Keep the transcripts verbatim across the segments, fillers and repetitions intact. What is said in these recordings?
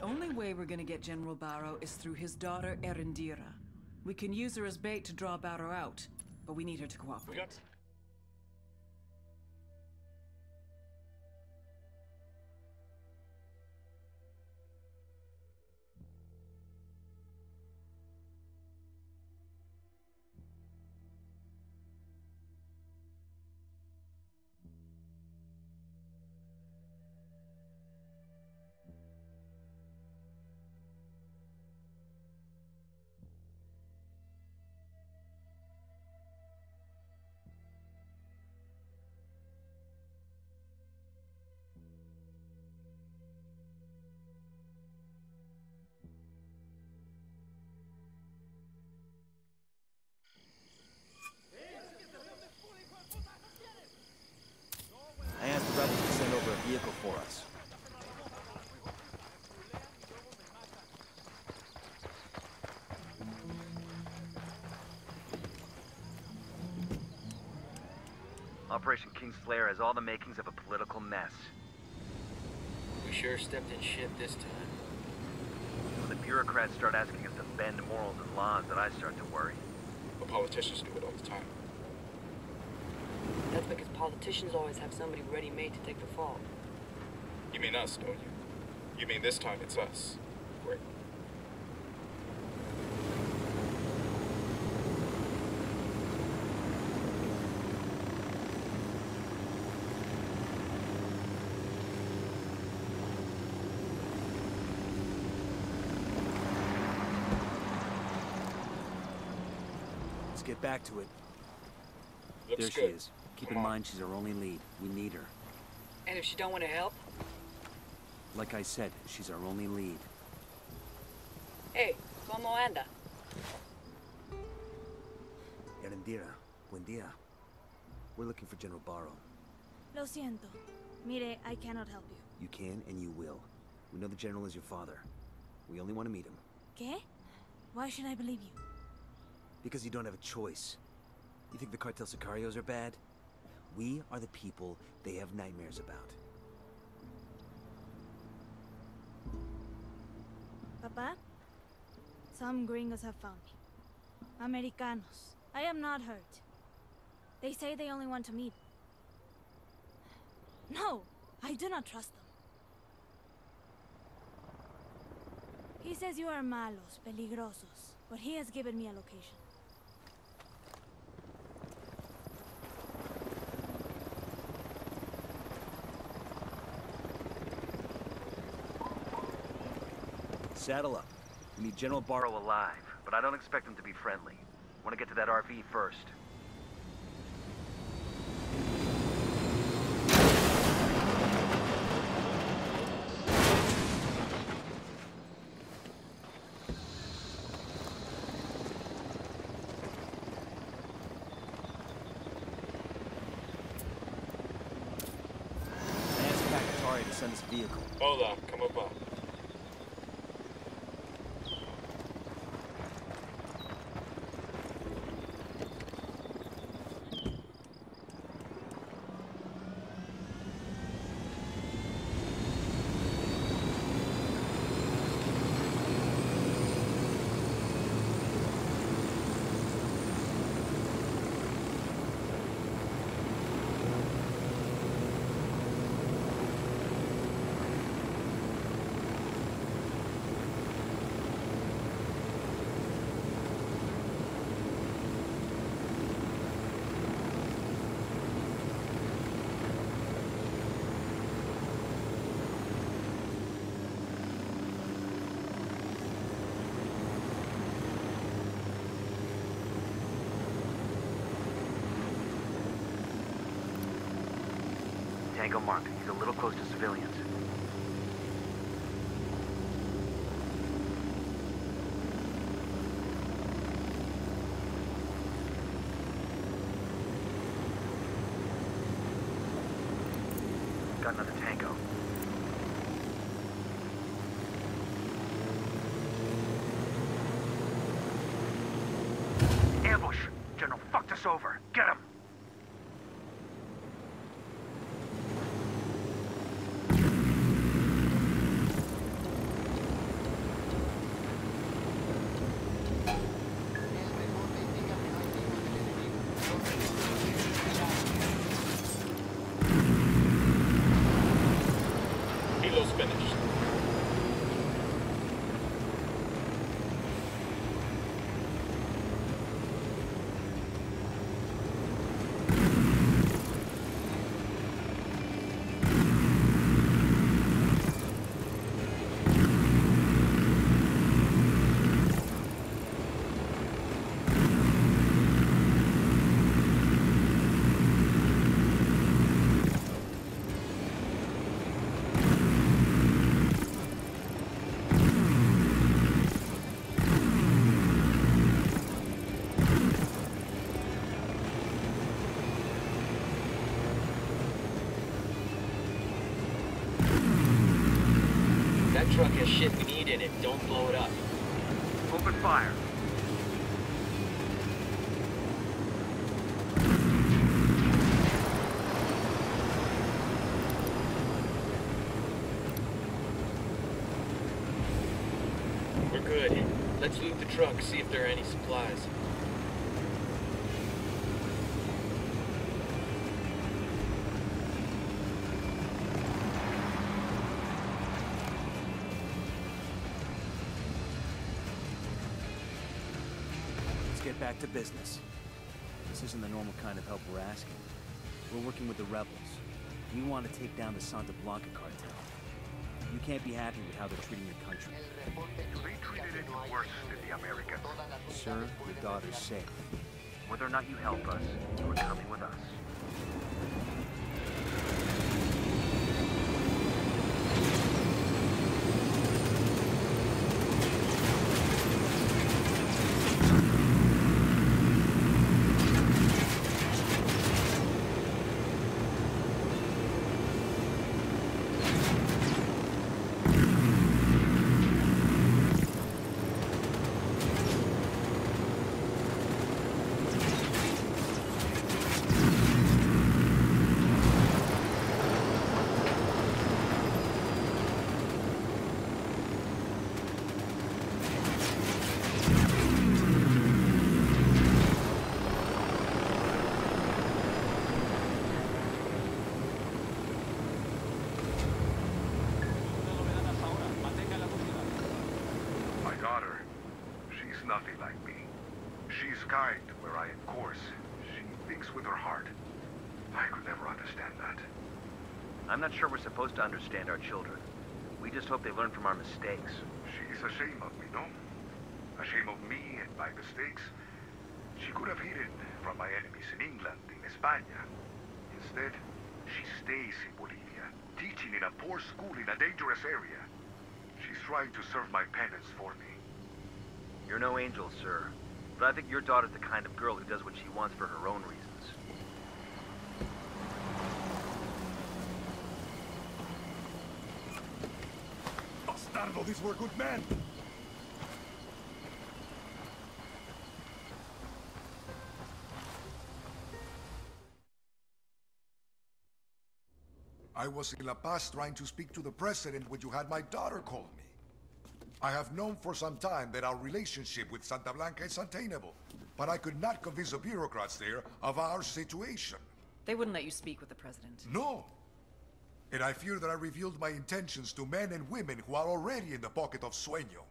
The only way we're gonna get General Baro is through his daughter, Erendira. We can use her as bait to draw Baro out, but we need her to cooperate. We got vehicle for us. Operation Kingslayer has all the makings of a political mess. We sure stepped in shit this time. When the bureaucrats start asking us to bend morals and laws, that I start to worry. But politicians do it all the time. That's because politicians always have somebody ready-made to take the fall. You mean us, don't you? You mean this time it's us. Great. Let's get back to it. Looks there she good. Is. Keep Come in mind, on. She's our only lead. We need her. And if she don't want to help? Like I said, she's our only lead. Hey, ¿cómo anda? Erendira, buen día. We're looking for General Baro. Lo siento. Mire, I cannot help you. You can and you will. We know the General is your father. We only want to meet him. ¿Qué? Why should I believe you? Because you don't have a choice. You think the cartel sicarios are bad? We are the people they have nightmares about. Papa, some gringos have found me. Americanos. I am not hurt. They say they only want to meet. No, I do not trust them. He says you are malos, peligrosos, but he has given me a location. Saddle up. We need General Baro alive, but I don't expect him to be friendly. Want to get to that R V first. I asked Pakitari to send this vehicle. Hold on, come up on. Tango Mark, he's a little close to civilians. Got another tango. Ambush! General fucked us over! Get him! There's shit we need in it. Don't blow it up. Open fire. We're good. Let's loot the truck, see if there are any supplies. Get back to business. This isn't the normal kind of help we're asking. We're working with the rebels. We want to take down the Santa Blanca cartel. You can't be happy with how they're treating your country. They treated it worse than the Americans. Sir, your daughter's safe. Whether or not you help us, you are coming with us. I'm not sure we're supposed to understand our children. We just hope they learn from our mistakes. She's ashamed of me, no? Ashamed of me and my mistakes. She could have hidden from my enemies in England, in España. Instead, she stays in Bolivia, teaching in a poor school in a dangerous area. She's trying to serve my penance for me. You're no angel, sir. But I think your daughter's the kind of girl who does what she wants for her own reasons. These were good men! I was in La Paz trying to speak to the president when you had my daughter call me. I have known for some time that our relationship with Santa Blanca is untenable, but I could not convince the bureaucrats there of our situation. They wouldn't let you speak with the president. No! And I fear that I revealed my intentions to men and women who are already in the pocket of Sueño.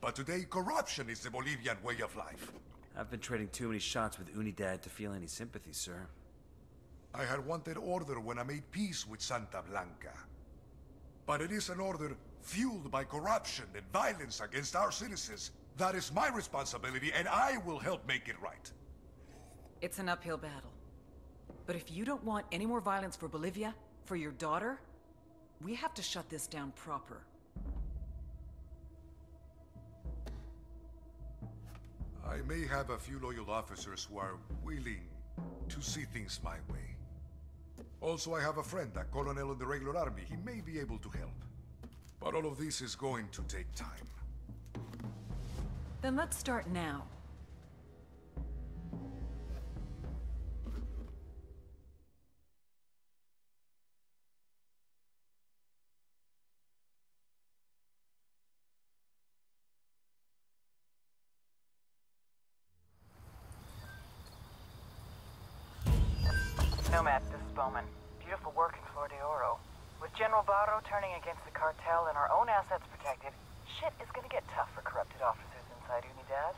But today, corruption is the Bolivian way of life. I've been trading too many shots with Unidad to feel any sympathy, sir. I had wanted order when I made peace with Santa Blanca. But it is an order fueled by corruption and violence against our citizens. That is my responsibility, and I will help make it right. It's an uphill battle. But if you don't want any more violence for Bolivia, for your daughter, we have to shut this down proper. I may have a few loyal officers who are willing to see things my way. Also, I have a friend, a colonel in the regular army. He may be able to help. But all of this is going to take time. Then let's start now. Nomad, this is Bowman. Beautiful work in Flor de Oro. With General Baro turning against the cartel and our own assets protected, shit is gonna get tough for corrupted officers inside Unidad.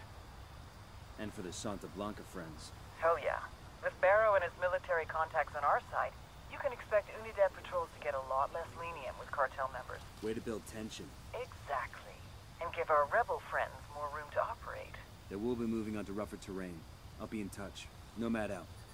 And for the Santa Blanca friends. Hell yeah. With Baro and his military contacts on our side, you can expect Unidad patrols to get a lot less lenient with cartel members. Way to build tension. Exactly. And give our rebel friends more room to operate. They will be moving onto rougher terrain. I'll be in touch. Nomad out.